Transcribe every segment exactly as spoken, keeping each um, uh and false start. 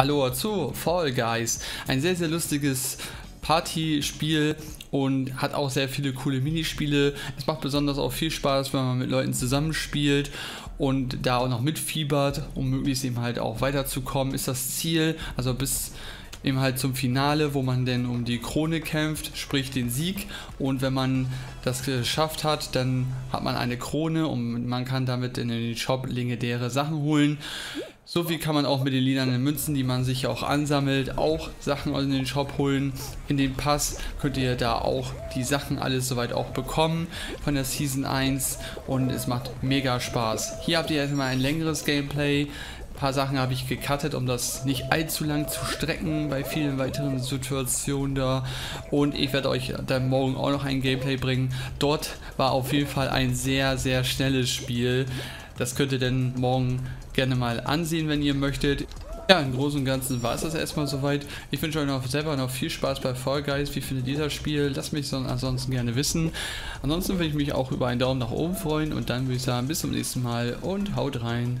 Hallo zu Fall Guys, ein sehr sehr lustiges Partyspiel und hat auch sehr viele coole Minispiele. Es macht besonders auch viel Spaß, wenn man mit Leuten zusammenspielt und da auch noch mitfiebert, um möglichst eben halt auch weiterzukommen, ist das Ziel, also bis eben halt zum Finale, wo man denn um die Krone kämpft, sprich den Sieg, und wenn man das geschafft hat, dann hat man eine Krone und man kann damit in den Shop legendäre Sachen holen. So viel kann man auch mit den lilanen Münzen, die man sich auch ansammelt, auch Sachen in den Shop holen. In den Pass könnt ihr da auch die Sachen alles soweit auch bekommen von der Season eins und es macht mega Spaß. Hier habt ihr erstmal ein längeres Gameplay. Ein paar Sachen habe ich gecuttet, um das nicht allzu lang zu strecken bei vielen weiteren Situationen da, und ich werde euch dann morgen auch noch ein Gameplay bringen. Dort war auf jeden Fall ein sehr sehr schnelles Spiel, das könnt ihr dann morgen gerne mal ansehen, wenn ihr möchtet. Ja, im Großen und Ganzen war es das erstmal soweit. Ich wünsche euch noch selber noch viel Spaß bei Fall Guys. Wie findet ihr das Spiel? Lasst mich so ansonsten gerne wissen. Ansonsten würde ich mich auch über einen Daumen nach oben freuen und dann würde ich sagen, bis zum nächsten Mal und haut rein.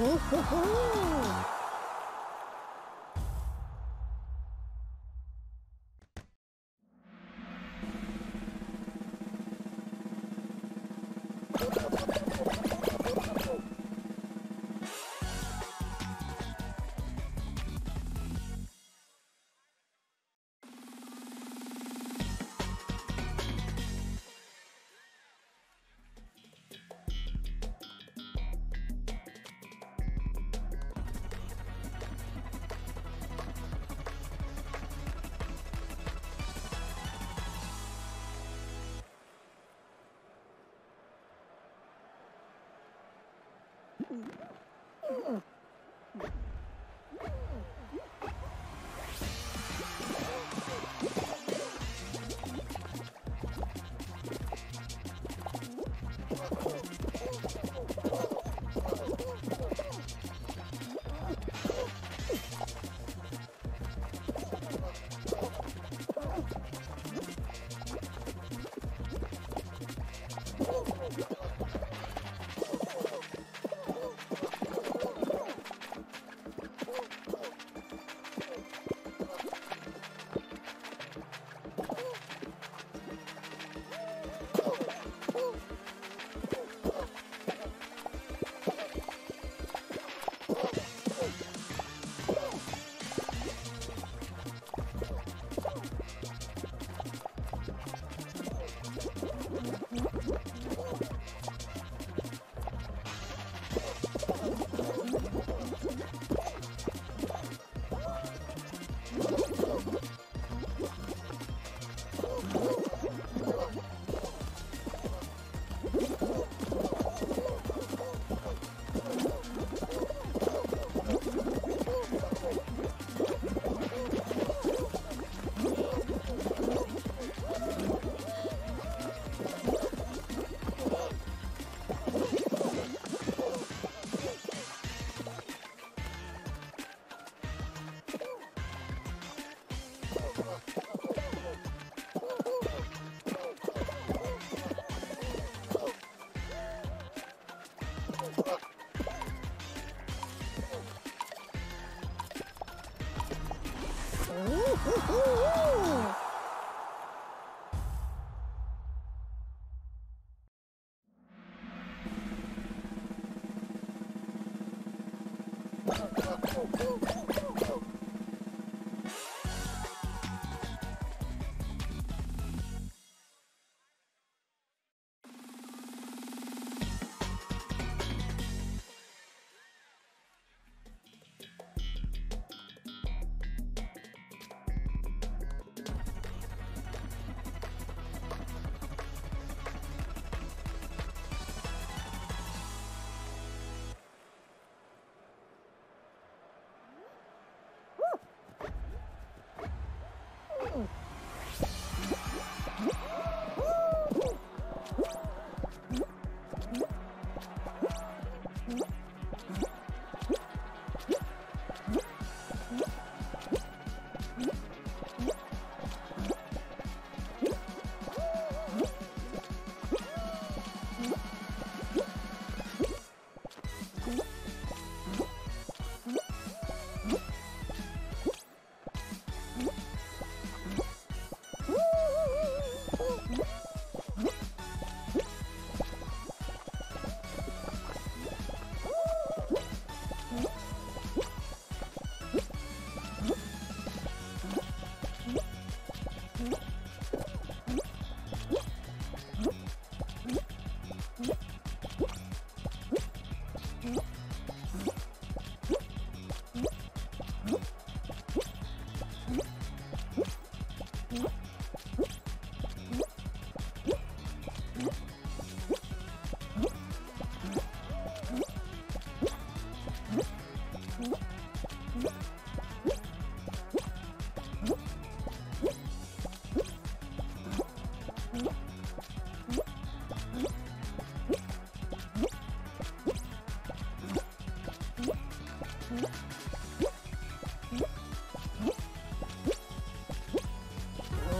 Oh, ho, ho.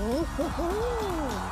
Oh, ho, ho.